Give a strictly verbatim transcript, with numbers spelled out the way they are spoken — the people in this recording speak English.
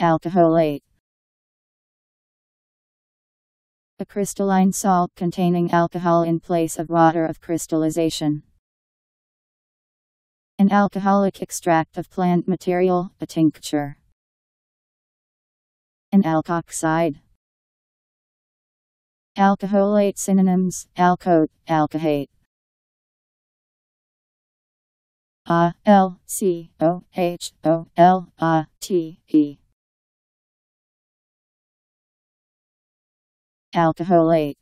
Alcoholate. A crystalline salt containing alcohol in place of water of crystallization. An alcoholic extract of plant material, a tincture. An alkoxide. Alcoholate synonyms: alcoate, alcohate. A L C O H O L A T E. Alcoholate.